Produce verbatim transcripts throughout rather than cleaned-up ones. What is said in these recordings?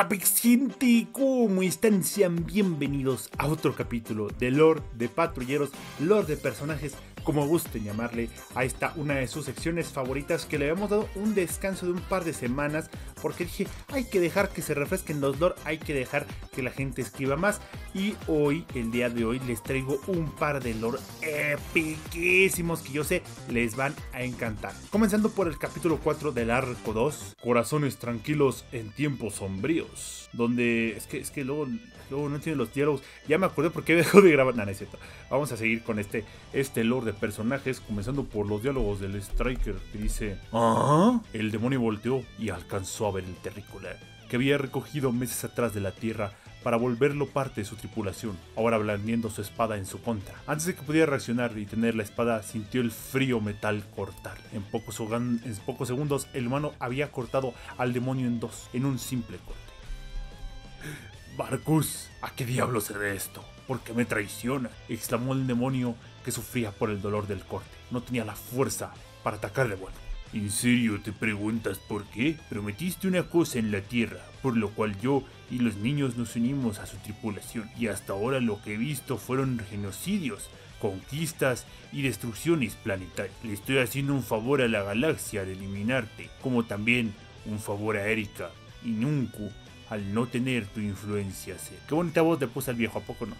Rapix, gente, ¿cómo están? Sean bienvenidos a otro capítulo de lore de patrulleros, lore de personajes, como gusten llamarle. Ahí está una de sus secciones favoritas que le habíamos dado un descanso de un par de semanas porque dije, hay que dejar que se refresquen los lore, hay que dejar que la gente escriba más. Y hoy, el día de hoy, les traigo un par de lore epiquísimos que yo sé les van a encantar. Comenzando por el capítulo cuatro del arco dos, Corazones tranquilos en tiempos sombríos. Donde es que, es que luego, luego no entiendo los diálogos. Ya me acordé por qué dejó de grabar. No, no es cierto. Vamos a seguir con este, este lore de personajes, comenzando por los diálogos del Stryker, que dice: ¿ah? El demonio volteó y alcanzó a ver el terrícola que había recogido meses atrás de la tierra para volverlo parte de su tripulación, ahora blandiendo su espada en su contra. Antes de que pudiera reaccionar y tener la espada, sintió el frío metal cortarle. En pocos, en pocos segundos, el humano había cortado al demonio en dos, en un simple corte. Marcus, ¿a qué diablo se debe esto? ¿Por qué me traiciona? Exclamó el demonio, que sufría por el dolor del corte. No tenía la fuerza para atacar de vuelta. ¿En serio te preguntas por qué? Prometiste una cosa en la tierra, por lo cual yo y los niños nos unimos a su tripulación, y hasta ahora lo que he visto fueron genocidios, conquistas y destrucciones planetarias. Le estoy haciendo un favor a la galaxia al eliminarte, como también un favor a Erika y Nunku al no tener tu influencia cerca. Qué bonita voz le puse al viejo, ¿a poco no?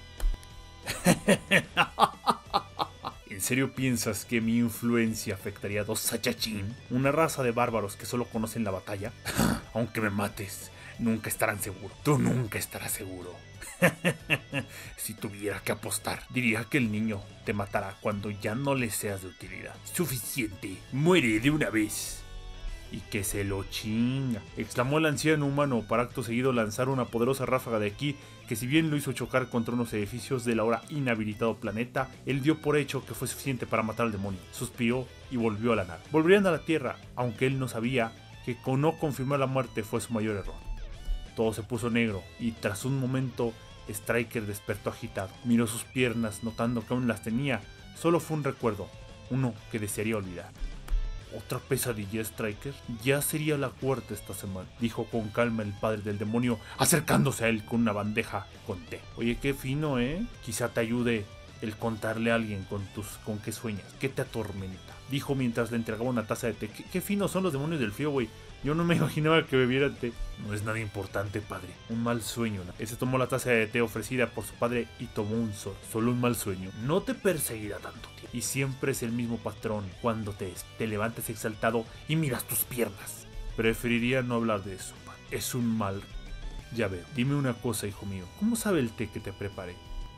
¿En serio piensas que mi influencia afectaría a dos Saiyajin? Una raza de bárbaros que solo conocen la batalla. Aunque me mates, nunca estarán seguros. Tú nunca estarás seguro. Si tuviera que apostar, diría que el niño te matará cuando ya no le seas de utilidad. Suficiente, muere de una vez. Y que se lo chinga, exclamó el anciano humano para acto seguido lanzar una poderosa ráfaga de ki que, si bien lo hizo chocar contra unos edificios del ahora inhabilitado planeta, él dio por hecho que fue suficiente para matar al demonio. Suspiró y volvió a la nave. Volverían a la Tierra, aunque él no sabía que con no confirmar la muerte fue su mayor error. Todo se puso negro y tras un momento Stryker despertó agitado. Miró sus piernas notando que aún las tenía. Solo fue un recuerdo, uno que desearía olvidar. ¿Otra pesadilla, Stryker? Ya sería la cuarta esta semana, dijo con calma el padre del demonio, acercándose a él con una bandeja con té. Oye, qué fino, ¿eh? Quizá te ayude el contarle a alguien con tus con qué sueñas, qué te atormenta, dijo mientras le entregaba una taza de té. Qué, qué finos son los demonios del frío, güey. Yo no me imaginaba que bebiera té. No es nada importante, padre. Un mal sueño. Ese tomó la taza de té ofrecida por su padre y tomó un sol. Solo un mal sueño. No te perseguirá tanto tiempo. Y siempre es el mismo patrón cuando te, te levantas exaltado y miras tus piernas. Preferiría no hablar de eso, padre. Es un mal. Ya veo. Dime una cosa, hijo mío. ¿Cómo sabe el té que te preparé?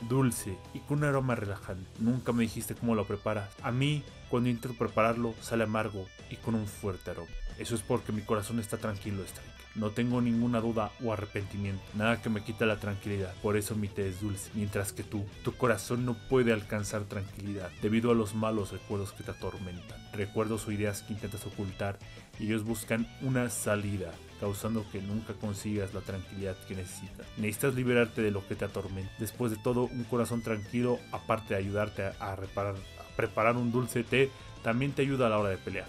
Dulce y con un aroma relajante. Nunca me dijiste cómo lo preparas. A mí, cuando intento prepararlo, sale amargo y con un fuerte aroma. Eso es porque mi corazón está tranquilo, Stryker. No tengo ninguna duda o arrepentimiento. Nada que me quita la tranquilidad. Por eso mi té es dulce. Mientras que tú, tu corazón no puede alcanzar tranquilidad debido a los malos recuerdos que te atormentan. Recuerdos o ideas que intentas ocultar y ellos buscan una salida, causando que nunca consigas la tranquilidad que necesitas. Necesitas liberarte de lo que te atormenta. Después de todo, un corazón tranquilo, aparte de ayudarte a, a, reparar, a preparar un dulce té, también te ayuda a la hora de pelear.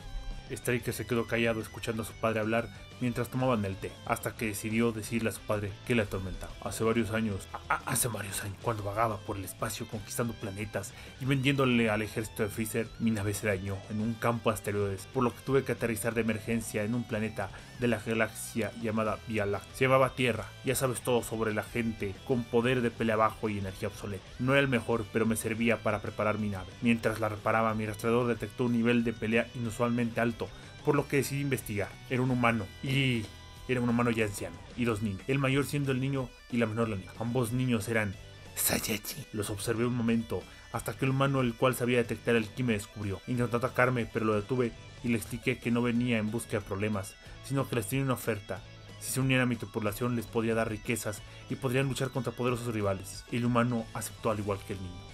Stryker se quedó callado escuchando a su padre hablar mientras tomaban el té, hasta que decidió decirle a su padre que le atormentaba. Hace varios años, hace varios años, cuando vagaba por el espacio conquistando planetas y vendiéndole al ejército de Freezer, mi nave se dañó en un campo de asteroides, por lo que tuve que aterrizar de emergencia en un planeta de la galaxia llamada Vía Láctea. Se llamaba Tierra. Ya sabes todo sobre la gente con poder de pelea bajo y energía obsoleta. No era el mejor, pero me servía para preparar mi nave. Mientras la reparaba, mi rastreador detectó un nivel de pelea inusualmente alto, por lo que decidí investigar. Era un humano y era un humano ya anciano y dos niños, el mayor siendo el niño y la menor la niña. Ambos niños eran Saiyajin. Los observé un momento hasta que el humano, el cual sabía detectar el ki, me descubrió. Intentó atacarme, pero lo detuve y le expliqué que no venía en busca de problemas, sino que les tenía una oferta. Si se unían a mi tripulación les podría dar riquezas y podrían luchar contra poderosos rivales. El humano aceptó al igual que el niño.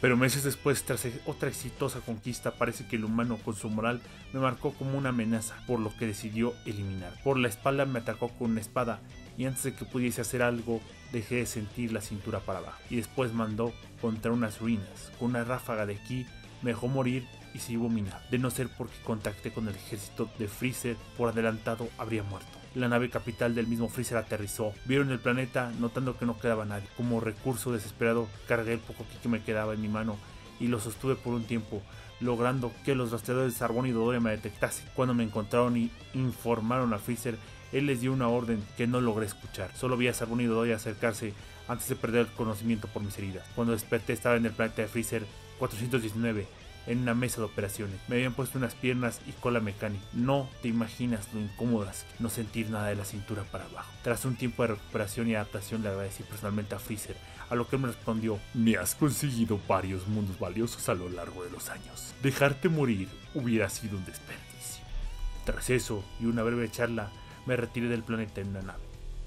Pero meses después, tras otra exitosa conquista, parece que el humano con su moral me marcó como una amenaza, por lo que decidió eliminar. Por la espalda me atacó con una espada y antes de que pudiese hacer algo, dejé de sentir la cintura para abajo. Y después mandó contra unas ruinas. Con una ráfaga de ki me dejó morir y se llevó mi nave. De no ser porque contacté con el ejército de Freezer por adelantado, habría muerto. la nave capital del mismo Freezer aterrizó. Vieron el planeta, notando que no quedaba nadie. Como recurso desesperado, cargué el poco que me quedaba en mi mano y lo sostuve por un tiempo, logrando que los rastreadores de Zarbon y Dodoria me detectasen. Cuando me encontraron y informaron a Freezer, él les dio una orden que no logré escuchar. Solo vi a Zarbon y Dodoria acercarse antes de perder el conocimiento por mis heridas. Cuando desperté estaba en el planeta de Freezer cuatrocientos diecinueve, en una mesa de operaciones. Me habían puesto unas piernas y cola mecánica. No te imaginas lo incómodas no sentir nada de la cintura para abajo. Tras un tiempo de recuperación y adaptación le agradecí personalmente a Freezer, a lo que me respondió: me has conseguido varios mundos valiosos a lo largo de los años. Dejarte morir hubiera sido un desperdicio. Tras eso y una breve charla, me retiré del planeta en una nave.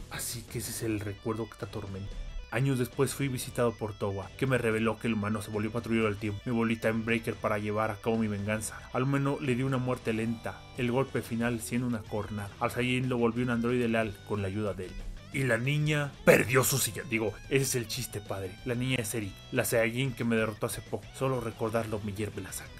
Así que ese es el recuerdo que te atormenta. Años después fui visitado por Towa, que me reveló que el humano se volvió patrullero del tiempo. Me volví Timebreaker para llevar a cabo mi venganza. Al menos le di una muerte lenta, el golpe final siendo una corna. Al Saiyajin lo volvió un androide leal con la ayuda de él. Y la niña perdió su silla. Digo, ese es el chiste, padre. La niña es Erika, la Saiyajin que me derrotó hace poco. Solo recordarlo me hierve la sangre.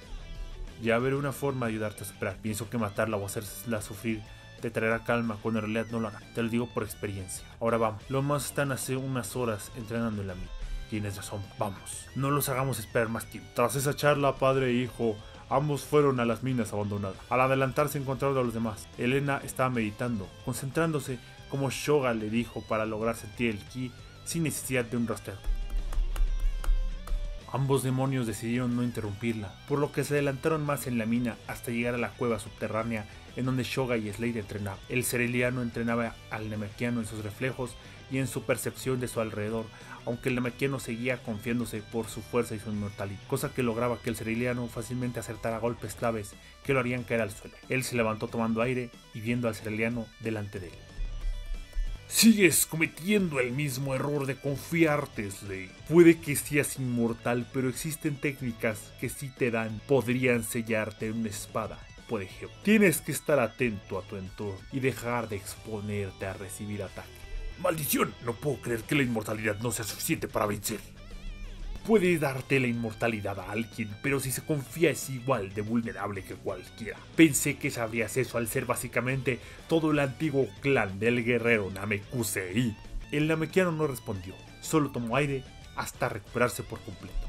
Ya veré una forma de ayudarte a superar. Pienso que matarla o hacerla sufrir te traerá calma cuando en realidad no lo hará. Te lo digo por experiencia. Ahora vamos. Los más están hace unas horas entrenando en la mina. Tienes razón. Vamos. No los hagamos esperar más tiempo. Tras esa charla, padre e hijo, ambos fueron a las minas abandonadas. Al adelantarse encontraron a los demás. Elena estaba meditando, concentrándose como Shoga le dijo para lograr sentir el ki sin necesidad de un rastreador. Ambos demonios decidieron no interrumpirla, por lo que se adelantaron más en la mina hasta llegar a la cueva subterránea en donde Shoga y Slade entrenaban. El cereliano entrenaba al namekiano en sus reflejos y en su percepción de su alrededor, aunque el namekiano seguía confiándose por su fuerza y su inmortalidad, cosa que lograba que el cereliano fácilmente acertara golpes claves que lo harían caer al suelo. Él se levantó tomando aire y viendo al cereliano delante de él. Sigues cometiendo el mismo error de confiarte, Slade. Puede que seas inmortal, pero existen técnicas que si te dan, podrían sellarte en una espada, por ejemplo. Tienes que estar atento a tu entorno y dejar de exponerte a recibir ataque. ¡Maldición! No puedo creer que la inmortalidad no sea suficiente para vencer. Puede darte la inmortalidad a alguien, pero si se confía es igual de vulnerable que cualquiera. Pensé que sabrías eso al ser básicamente todo el antiguo clan del guerrero Namekusei. El namekiano no respondió, solo tomó aire hasta recuperarse por completo.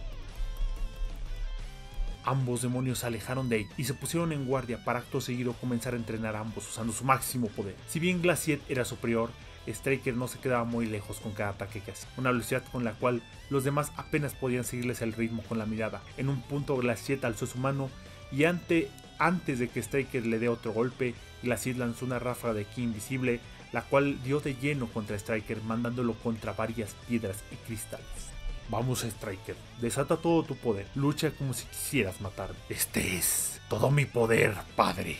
Ambos demonios se alejaron de él y se pusieron en guardia para acto seguido comenzar a entrenar a ambos usando su máximo poder. Si bien Glassiet era superior, Stryker no se quedaba muy lejos con cada ataque que hacía, una velocidad con la cual los demás apenas podían seguirles el ritmo con la mirada. En un punto Glacier alzó su mano y ante, antes de que Stryker le dé otro golpe, Glacier lanzó una ráfaga de ki invisible, la cual dio de lleno contra Stryker, mandándolo contra varias piedras y cristales. Vamos, Stryker, desata todo tu poder, lucha como si quisieras matarme. Este es todo mi poder, padre.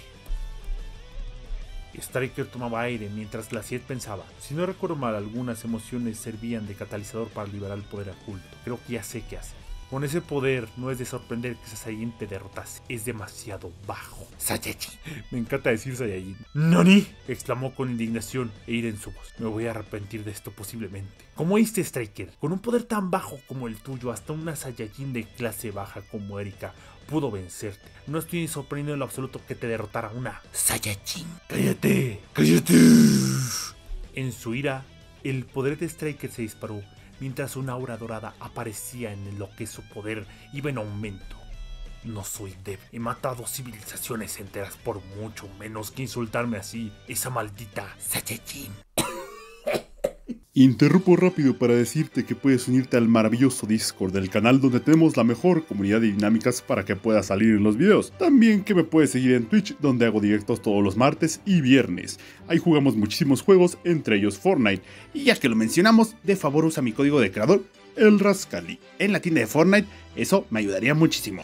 Stryker tomaba aire mientras Glacier pensaba. Si no recuerdo mal, algunas emociones servían de catalizador para liberar el poder oculto. Creo que ya sé qué hacer. Con ese poder no es de sorprender que ese Saiyajin te derrotase. Es demasiado bajo. Saiyajin. Me encanta decir Saiyajin. ¡Nani! Exclamó con indignación e ira en su voz. Me voy a arrepentir de esto posiblemente. ¿Cómo hiciste, Stryker? Con un poder tan bajo como el tuyo, hasta una Saiyajin de clase baja como Erika pudo vencerte. No estoy sorprendido en lo absoluto que te derrotara una Saiyajin. ¡Cállate! ¡Cállate! En su ira, el poder de Stryker se disparó, mientras una aura dorada aparecía en lo que su poder iba en aumento. No soy débil, he matado civilizaciones enteras por mucho menos que insultarme así, esa maldita Saiyajin. Interrumpo rápido para decirte que puedes unirte al maravilloso Discord del canal donde tenemos la mejor comunidad de dinámicas para que puedas salir en los videos. También que me puedes seguir en Twitch donde hago directos todos los martes y viernes. Ahí jugamos muchísimos juegos, entre ellos Fortnite. Y ya que lo mencionamos, de favor usa mi código de creador, el Rascali, en la tienda de Fortnite, eso me ayudaría muchísimo.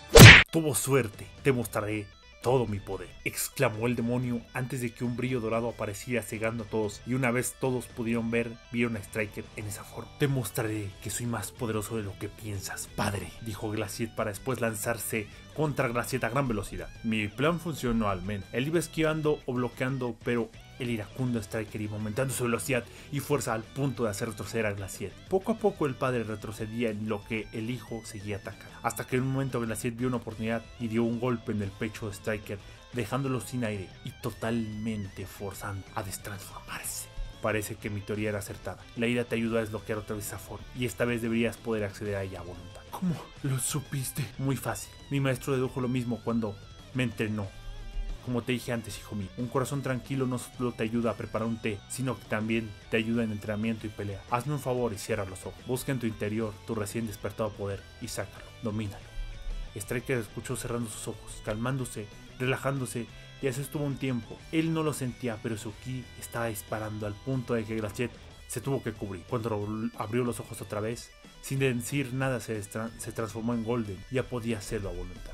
Tuvo suerte, te mostraré todo mi poder, exclamó el demonio antes de que un brillo dorado apareciera cegando a todos, y una vez todos pudieron ver, vieron a Stryker en esa forma. Te mostraré que soy más poderoso de lo que piensas, padre, dijo Glacier para después lanzarse contra Glacier a gran velocidad. Mi plan funcionó al menos, él iba esquivando o bloqueando, pero el iracundo Stryker iba aumentando su velocidad y fuerza al punto de hacer retroceder a Glassiet. Poco a poco el padre retrocedía en lo que el hijo seguía atacando, hasta que en un momento Glassiet vio una oportunidad y dio un golpe en el pecho de Stryker, dejándolo sin aire y totalmente forzando a destransformarse. Parece que mi teoría era acertada. La ira te ayudó a desbloquear otra vez esa forma, y esta vez deberías poder acceder a ella a voluntad. ¿Cómo lo supiste? Muy fácil. Mi maestro dedujo lo mismo cuando me entrenó. Como te dije antes, hijo mío, un corazón tranquilo no solo te ayuda a preparar un té, sino que también te ayuda en entrenamiento y pelea. Hazme un favor y cierra los ojos. Busca en tu interior tu recién despertado poder y sácalo, domínalo. Stryker escuchó cerrando sus ojos, calmándose, relajándose, y así estuvo un tiempo. Él no lo sentía, pero su ki estaba disparando al punto de que Glassiet se tuvo que cubrir. Cuando abrió los ojos otra vez, sin decir nada se, se transformó en Golden. Ya podía hacerlo a voluntad.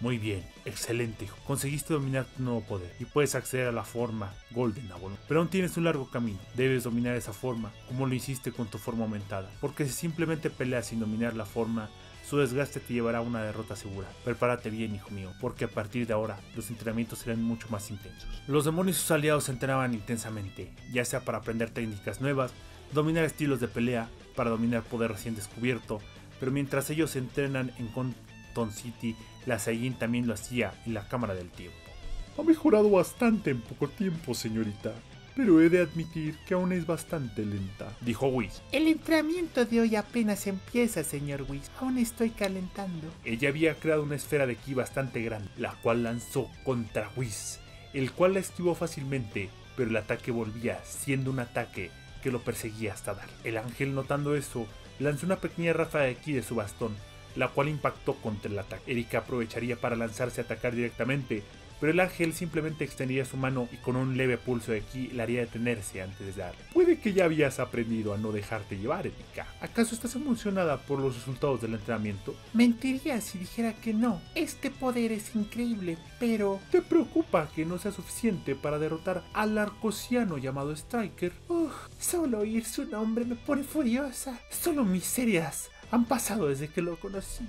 Muy bien, excelente hijo. Conseguiste dominar tu nuevo poder y puedes acceder a la forma Golden Abono. Pero aún tienes un largo camino. Debes dominar esa forma como lo hiciste con tu forma aumentada, porque si simplemente peleas sin dominar la forma, su desgaste te llevará a una derrota segura. Prepárate bien, hijo mío, porque a partir de ahora los entrenamientos serán mucho más intensos. Los demonios y sus aliados se entrenaban intensamente, ya sea para aprender técnicas nuevas, dominar estilos de pelea, para dominar poder recién descubierto, pero mientras ellos se entrenan en Conton City, la Saiyajin también lo hacía en la Cámara del Tiempo. Ha mejorado bastante en poco tiempo, señorita, pero he de admitir que aún es bastante lenta, dijo Whis. El entrenamiento de hoy apenas empieza, señor Whis. Aún estoy calentando. Ella había creado una esfera de ki bastante grande, la cual lanzó contra Whis, el cual la esquivó fácilmente, pero el ataque volvía, siendo un ataque que lo perseguía hasta dar. El ángel, notando eso, lanzó una pequeña ráfaga de ki de su bastón, la cual impactó contra el ataque. Erika aprovecharía para lanzarse a atacar directamente, pero el ángel simplemente extendía su mano y con un leve pulso de ki la haría detenerse antes de dar. Puede que ya habías aprendido a no dejarte llevar, Erika. ¿Acaso estás emocionada por los resultados del entrenamiento? Mentiría si dijera que no. Este poder es increíble, pero... ¿Te preocupa que no sea suficiente para derrotar al arcociano llamado Stryker? Uf, solo oír su nombre me pone furiosa. Solo miserias han pasado desde que lo conocí.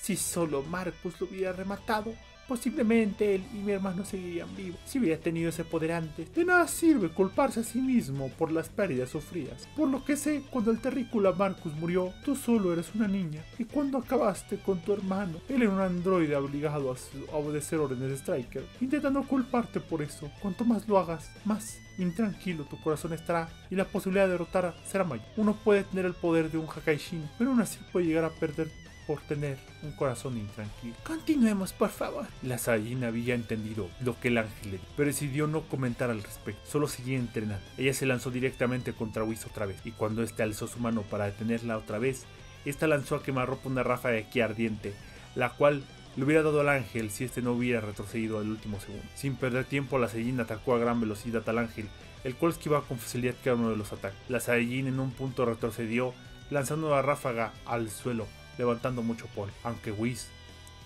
Si solo Marcus lo hubiera rematado, posiblemente él y mi hermano seguirían vivos. Si hubiera tenido ese poder antes, de nada sirve culparse a sí mismo por las pérdidas sufridas. Por lo que sé, cuando el terrícola Marcus murió, tú solo eras una niña. Y cuando acabaste con tu hermano, él era un androide obligado a obedecer órdenes de Stryker, intentando culparte por eso. Cuanto más lo hagas, más intranquilo tu corazón estará y la posibilidad de derrotar será mayor. Uno puede tener el poder de un hakaishin, pero aún así puede llegar a perder por tener un corazón intranquilo. Continuemos, por favor. La Saiyajin había entendido lo que el ángel le dijo, pero decidió no comentar al respecto. Solo seguía entrenando. Ella se lanzó directamente contra Whis otra vez, y cuando este alzó su mano para detenerla otra vez, esta lanzó a quemarropa una ráfaga de ki ardiente, la cual le hubiera dado al ángel si este no hubiera retrocedido al último segundo. Sin perder tiempo, la Saiyajin atacó a gran velocidad al ángel, el cual esquivaba con facilidad cada uno de los ataques. La Saiyajin en un punto retrocedió, lanzando la ráfaga al suelo, levantando mucho polvo. Aunque Whis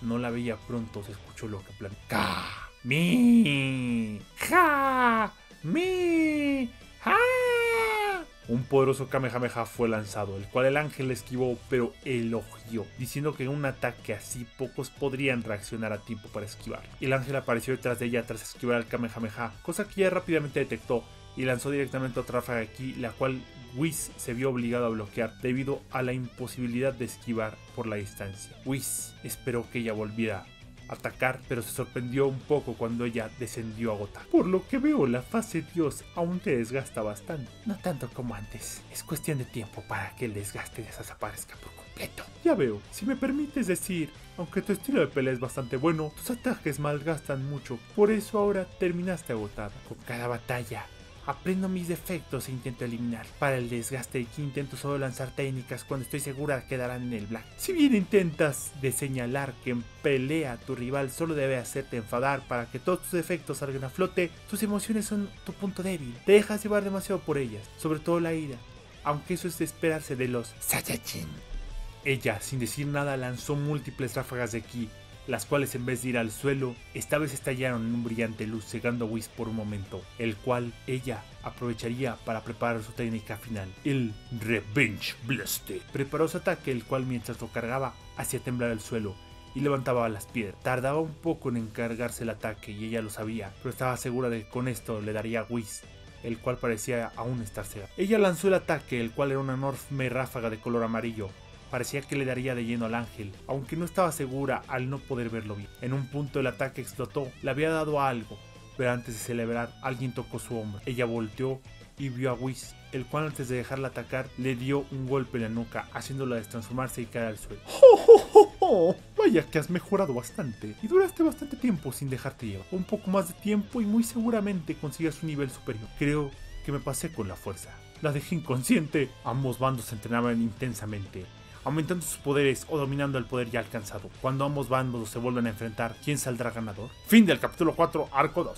no la veía pronto, se escuchó lo que planeó. ¡Ka! ¡Mi! ¡Ja! ¡Mi! ¡Ja! Un poderoso Kamehameha fue lanzado, el cual el ángel esquivó, pero elogió, diciendo que en un ataque así pocos podrían reaccionar a tiempo para esquivar. El ángel apareció detrás de ella tras esquivar al Kamehameha, cosa que ella rápidamente detectó y lanzó directamente otra ráfaga aquí, la cual Whis se vio obligado a bloquear debido a la imposibilidad de esquivar por la distancia. Whis esperó que ella volviera a atacar, pero se sorprendió un poco cuando ella descendió agotada. Por lo que veo, la fase Dios aún te desgasta bastante. No tanto como antes. Es cuestión de tiempo para que el desgaste desaparezca por completo. Ya veo. Si me permites decir, aunque tu estilo de pelea es bastante bueno, tus ataques malgastan mucho. Por eso ahora terminaste agotada. Con cada batalla aprendo mis defectos e intento eliminar. Para el desgaste de ki intento solo lanzar técnicas cuando estoy segura que darán en el blanco. Si bien intentas de señalar que en pelea tu rival solo debe hacerte enfadar para que todos tus defectos salgan a flote, tus emociones son tu punto débil. Te dejas llevar demasiado por ellas, sobre todo la ira, aunque eso es de esperarse de los Saiyajin. Ella, sin decir nada, lanzó múltiples ráfagas de ki, las cuales en vez de ir al suelo, esta vez estallaron en un brillante luz, cegando a Whis por un momento, el cual ella aprovecharía para preparar su técnica final, el Revenge Blast. Preparó su ataque, el cual mientras lo cargaba, hacía temblar el suelo, y levantaba las piedras. Tardaba un poco en encargarse el ataque y ella lo sabía, pero estaba segura de que con esto le daría a Whis, el cual parecía aún estar cegado. Ella lanzó el ataque, el cual era una enorme ráfaga de color amarillo. Parecía que le daría de lleno al ángel, aunque no estaba segura al no poder verlo bien. En un punto el ataque explotó, le había dado a algo, pero antes de celebrar, alguien tocó su hombro. Ella volteó y vio a Whis, el cual antes de dejarla atacar, le dio un golpe en la nuca, haciéndola destransformarse y caer al suelo. ¡Oh, oh, oh, oh! Vaya que has mejorado bastante, y duraste bastante tiempo sin dejarte llevar. Un poco más de tiempo y muy seguramente consigas un nivel superior. Creo que me pasé con la fuerza. La dejé inconsciente. Ambos bandos se entrenaban intensamente, aumentando sus poderes o dominando el poder ya alcanzado. Cuando ambos bandos se vuelven a enfrentar, ¿quién saldrá ganador? Fin del capítulo cuatro, arco dos.